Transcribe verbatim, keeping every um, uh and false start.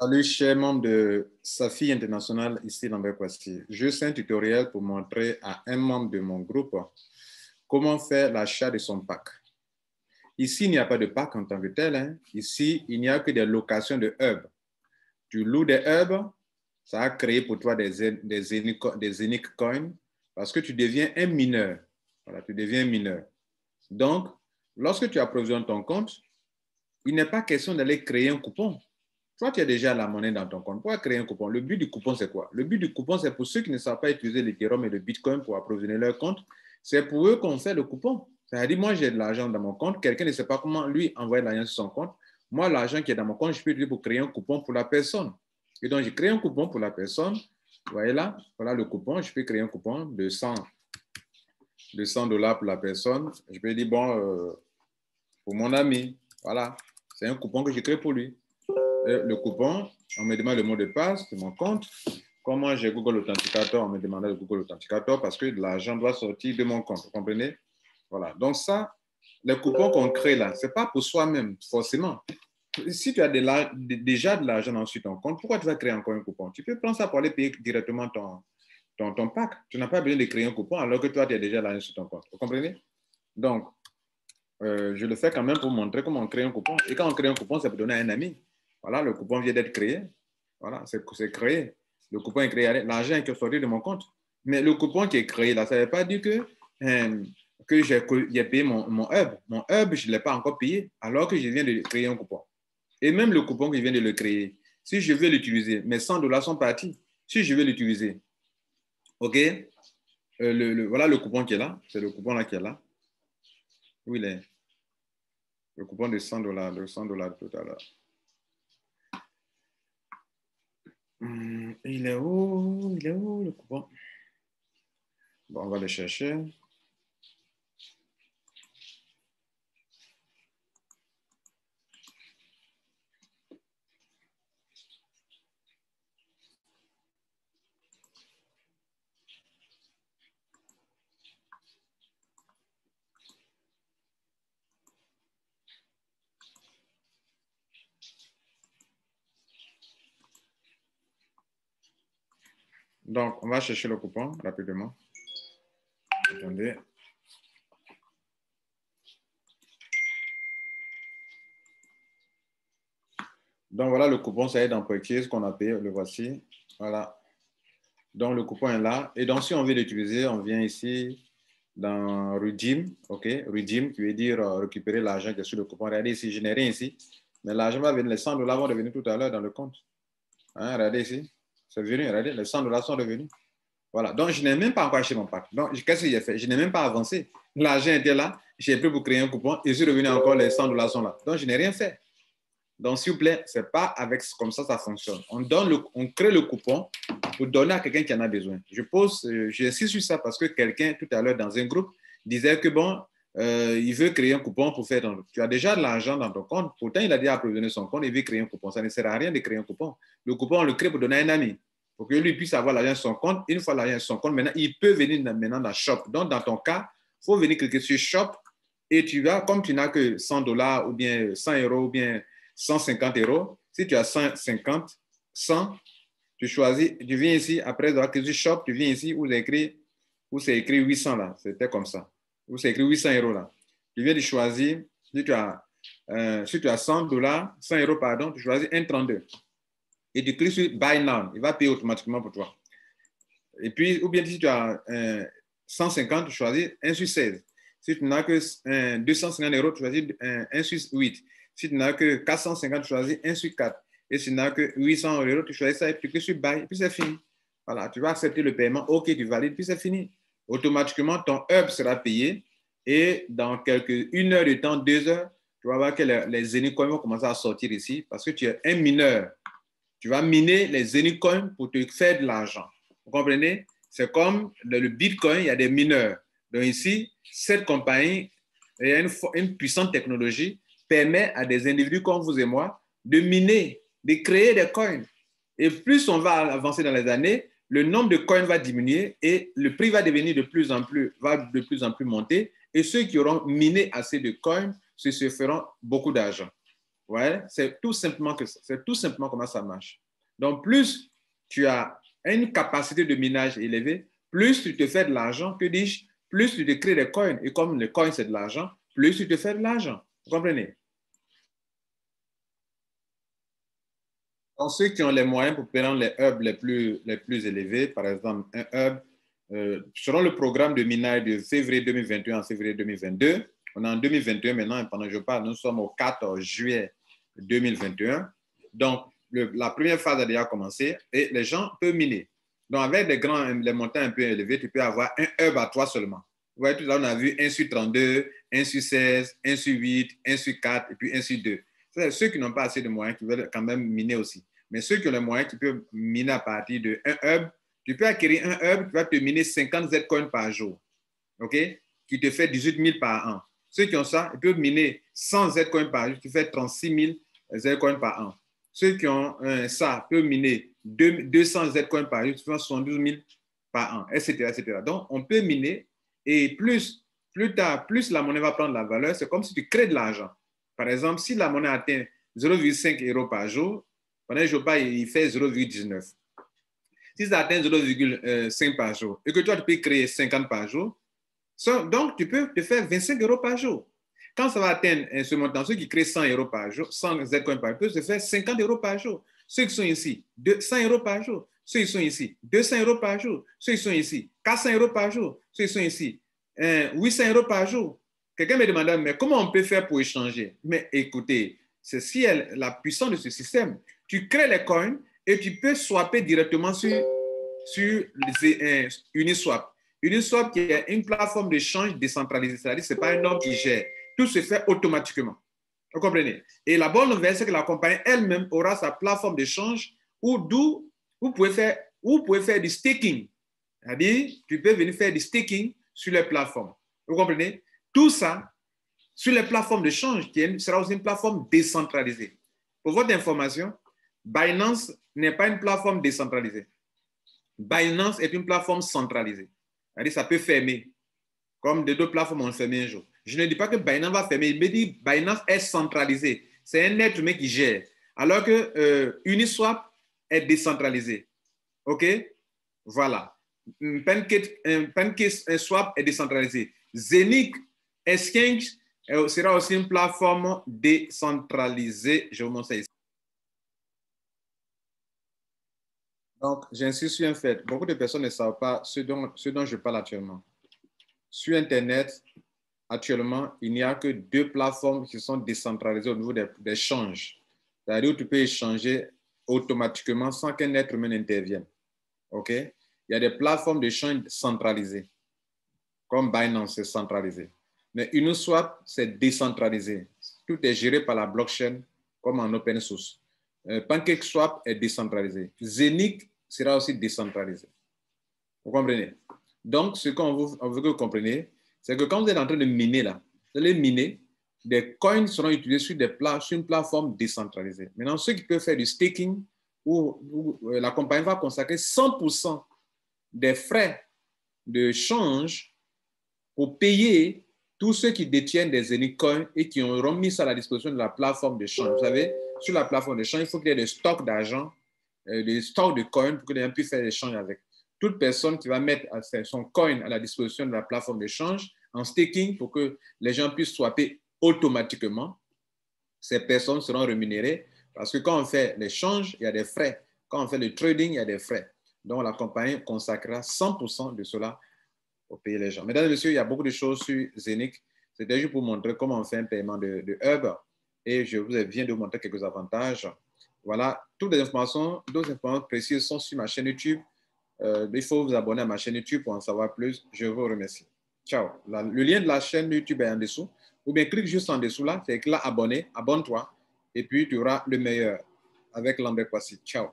Salut, chers membres de Safi International, ici Lambert Kouassi. Juste un tutoriel pour montrer à un membre de mon groupe comment faire l'achat de son pack. Ici, il n'y a pas de pack en tant que tel. Hein. Ici, il n'y a que des locations de hubs. Tu loues des hubs, ça a créé pour toi des ZENIQ COIN parce que tu deviens un mineur. Voilà, tu deviens mineur. Donc, lorsque tu approvisionnes ton compte, il n'est pas question d'aller créer un coupon. Toi, tu as déjà la monnaie dans ton compte. Pourquoi créer un coupon? Le but du coupon, c'est quoi? Le but du coupon, c'est pour ceux qui ne savent pas utiliser l'Ethereum et le Bitcoin pour approvisionner leur compte. C'est pour eux qu'on fait le coupon. C'est-à-dire, moi, j'ai de l'argent dans mon compte. Quelqu'un ne sait pas comment lui envoyer de l'argent sur son compte. Moi, l'argent qui est dans mon compte, je peux l'utiliser pour créer un coupon pour la personne. Et donc, je crée un coupon pour la personne. Vous voyez là? Voilà le coupon. Je peux créer un coupon de cent dollars pour la personne. Je peux dire, bon, euh, pour mon ami. Voilà. C'est un coupon que je crée pour lui. Le coupon, on me demande le mot de passe de mon compte. Comment j'ai Google Authenticator, on me demandait le Google Authenticator parce que l'argent doit sortir de mon compte. Vous comprenez? Voilà. Donc ça, le coupon qu'on crée là, ce n'est pas pour soi-même, forcément. Si tu as de la, de, déjà de l'argent dans ton compte, pourquoi tu vas créer encore un coupon? Tu peux prendre ça pour aller payer directement ton, ton, ton pack. Tu n'as pas besoin de créer un coupon alors que toi, tu as déjà l'argent sur ton compte. Vous comprenez? Donc, euh, je le fais quand même pour montrer comment on crée un coupon. Et quand on crée un coupon, ça peut donner à un ami. Voilà, le coupon vient d'être créé. Voilà, c'est créé. Le coupon est créé. L'argent est sorti de mon compte. Mais le coupon qui est créé, là, ça ne veut pas dire que, hein, que j'ai payé mon, mon hub. Mon hub, je ne l'ai pas encore payé, alors que je viens de créer un coupon. Et même le coupon qui vient de le créer, si je veux l'utiliser, mes cent dollars sont partis. Si je veux l'utiliser, OK? Euh, le, le, voilà le coupon qui est là. C'est le coupon là qui est là. Où il est? Le coupon de cent dollars, de cent dollars tout à l'heure. Il est où? Il est où le coupon? Bon, on va le chercher. Donc, on va chercher le coupon rapidement. Attendez. Donc, voilà le coupon, ça y est dans Purchase qu'on a payé. Le voici. Voilà. Donc, le coupon est là. Et donc, si on veut l'utiliser, on vient ici dans Redeem. OK? Redeem, qui veut dire euh, récupérer l'argent qui est sur le coupon. Regardez ici, je n'ai rien ici. Mais l'argent va venir. Les cent dollars vont revenir tout à l'heure dans le compte. Hein? Regardez ici. C'est venu, regardez, les cent dollars sont revenus. Voilà, donc je n'ai même pas encore acheté mon pack. Donc, qu'est-ce que j'ai fait? Je n'ai même pas avancé. L'argent était là, j'ai pris pour créer un coupon et je suis revenu encore, les cent dollars sont là. Donc, je n'ai rien fait. Donc, s'il vous plaît, ce n'est pas avec comme ça ça fonctionne. On, donne le, on crée le coupon pour donner à quelqu'un qui en a besoin. Je pose, j'insiste sur ça parce que quelqu'un tout à l'heure dans un groupe disait que bon, euh, il veut créer un coupon pour faire. Ton... Tu as déjà de l'argent dans ton compte, pourtant il a déjà approvisionné son compte, il veut créer un coupon. Ça ne sert à rien de créer un coupon. Le coupon, on le crée pour donner à un ami, pour que lui puisse avoir l'argent sur son compte. Une fois l'argent sur son compte, maintenant, il peut venir maintenant dans Shop. Donc, dans ton cas, il faut venir cliquer sur Shop et tu vas, comme tu n'as que cent dollars ou bien cent euros ou bien cent cinquante euros, si tu as cent cinquante, cent, tu choisis, tu viens ici, après avoir cliqué sur Shop, tu viens ici où c'est écrit, où c'est écrit huit cents là, c'était comme ça. Où c'est écrit huit cents euros là. Tu viens de choisir, si tu as, euh, si tu as cent dollars, cent euros, pardon, tu choisis un virgule trente-deux. Et tu cliques sur Buy Now, il va payer automatiquement pour toi. Et puis, ou bien si tu as euh, cent cinquante, tu choisis un sur seize. Si tu n'as que euh, deux cent cinquante euros, tu choisis euh, un sur huit. Si tu n'as que quatre cent cinquante, tu choisis un sur quatre. Et si tu n'as que huit cents euros, tu choisis ça et tu cliques sur Buy, et puis c'est fini. Voilà, tu vas accepter le paiement, OK, tu valides, puis c'est fini. Automatiquement, ton hub sera payé et dans quelques une heure de temps, deux heures, tu vas voir que les, les ZENIQ Coins vont commencer à sortir ici parce que tu es un mineur. Tu vas miner les ZENIQ Coins pour te faire de l'argent. Vous comprenez? C'est comme le, le Bitcoin, il y a des mineurs. Donc ici, cette compagnie, il y a une, une puissante technologie, permet à des individus comme vous et moi de miner, de créer des coins. Et plus on va avancer dans les années, le nombre de coins va diminuer et le prix va devenir de plus en plus, va de plus en plus monter. Et ceux qui auront miné assez de coins se feront beaucoup d'argent. Ouais, c'est tout simplement que c'est tout simplement comment ça marche. Donc, plus tu as une capacité de minage élevée, plus tu te fais de l'argent, que dis-je, plus tu te crées des coins. Et comme le coin, c'est de l'argent, plus tu te fais de l'argent. Vous comprenez? Donc, ceux qui ont les moyens pour prendre les hubs les plus, les plus élevés, par exemple, un hub, euh, selon le programme de minage de février deux mille vingt et un à février deux mille vingt-deux, on est en deux mille vingt et un maintenant, et pendant que je parle, nous sommes au quatorze juillet deux mille vingt et un. Donc, le, la première phase a déjà commencé et les gens peuvent miner. Donc, avec des grands, les montants un peu élevés, tu peux avoir un hub à toi seulement. Vous voyez, tout là, on a vu un sur trente-deux, un sur seize, un sur huit, un sur quatre et puis un sur deux. C'est ceux qui n'ont pas assez de moyens qui veulent quand même miner aussi. Mais ceux qui ont les moyens qui peuvent miner à partir de un hub, tu peux acquérir un hub qui va te miner cinquante Z coins par jour, OK? Qui te fait dix-huit mille par an. Ceux qui ont ça, ils peuvent miner cent Z coins par jour, qui fait trente-six mille Z coins par an. Ceux qui ont euh, ça peuvent miner deux cents Z coins par jour, qui fait soixante-douze mille par an, et cetera, et cetera. Donc, on peut miner et plus, plus tard, plus la monnaie va prendre la valeur, c'est comme si tu crées de l'argent. Par exemple, si la monnaie atteint zéro virgule cinq euros par jour, pendant un jour, il fait zéro virgule dix-neuf. Si ça atteint zéro virgule cinq par jour et que toi, tu peux créer cinquante par jour, donc, tu peux te faire vingt-cinq euros par jour. Quand ça va atteindre ce montant, ceux qui créent cent euros par jour, cent Z coins par jour, peuvent se faire cinquante euros par jour. Ceux qui sont ici, cent euros par jour. Ceux qui sont ici, deux cents euros par jour. Ceux qui sont ici, quatre cents euros par jour. Ceux qui sont ici, huit cents euros par jour. Quelqu'un me demanda, mais comment on peut faire pour échanger? Mais écoutez, c'est si elle, la puissance de ce système. Tu crées les coins et tu peux swapper directement sur, sur les, euh, Uniswap. Uniswap qui est une plateforme d'échange décentralisée, c'est-à-dire ce n'est pas un homme qui gère. Tout se fait automatiquement. Vous comprenez? Et la bonne nouvelle, c'est que la compagnie elle-même aura sa plateforme d'échange où, d'où vous pouvez faire, où vous pouvez faire du staking. C'est-à-dire, tu peux venir faire du staking sur les plateformes. Vous comprenez? Tout ça sur les plateformes d'échange qui sera aussi une plateforme décentralisée. Pour votre information, Binance n'est pas une plateforme décentralisée. Binance est une plateforme centralisée. Ça peut fermer, comme les deux plateformes ont fermé un jour. Je ne dis pas que Binance va fermer, il me dit Binance est centralisé. C'est un être humain qui gère. Alors que euh, Uniswap est décentralisé. OK? Voilà. Pancake, Pancake swap est décentralisé. ZENIQ Exchange sera aussi une plateforme décentralisée. Je vous montre ça ici. Donc, j'insiste sur un fait. Beaucoup de personnes ne savent pas ce dont, ce dont je parle actuellement. Sur Internet, actuellement, il n'y a que deux plateformes qui sont décentralisées au niveau des échanges. C'est-à-dire où tu peux échanger automatiquement sans qu'un être humain intervienne. OK? Il y a des plateformes d'échange centralisées, comme Binance, c'est centralisé. Mais Uniswap, c'est décentralisé. Tout est géré par la blockchain, comme en open source. Pancake swap est décentralisé. ZENIQ sera aussi décentralisé. Vous comprenez? Donc, ce qu'on veut que vous compreniez, c'est que quand vous êtes en train de miner là, vous allez miner, des coins seront utilisés sur, des pla sur une plateforme décentralisée. Maintenant, ceux qui peuvent faire du staking, où, où la compagnie va consacrer cent pour cent des frais de change pour payer tous ceux qui détiennent des ZENIQ coins et qui auront mis ça à la disposition de la plateforme de change. Vous savez, sur la plateforme de change, il faut qu'il y ait des stocks d'argent, euh, des stocks de coins pour que les gens puissent faire des échanges avec. Toute personne qui va mettre son coin à la disposition de la plateforme de change en staking pour que les gens puissent swapper automatiquement, ces personnes seront rémunérées parce que quand on fait l'échange, il y a des frais. Quand on fait le trading, il y a des frais. Donc, la compagnie consacrera cent pour cent de cela pour payer les gens. Mesdames et messieurs, il y a beaucoup de choses sur ZENIQ. C'était juste pour montrer comment on fait un paiement de, de hub. Et je vous viens de vous montrer quelques avantages. Voilà, toutes les informations, d'autres informations précises sont sur ma chaîne YouTube. Euh, il faut vous abonner à ma chaîne YouTube pour en savoir plus. Je vous remercie. Ciao. La, le lien de la chaîne YouTube est en dessous. Ou bien clique juste en dessous là, c'est là, abonné, abonne-toi. Et puis tu auras le meilleur avec Lambert Kouassi. Ciao.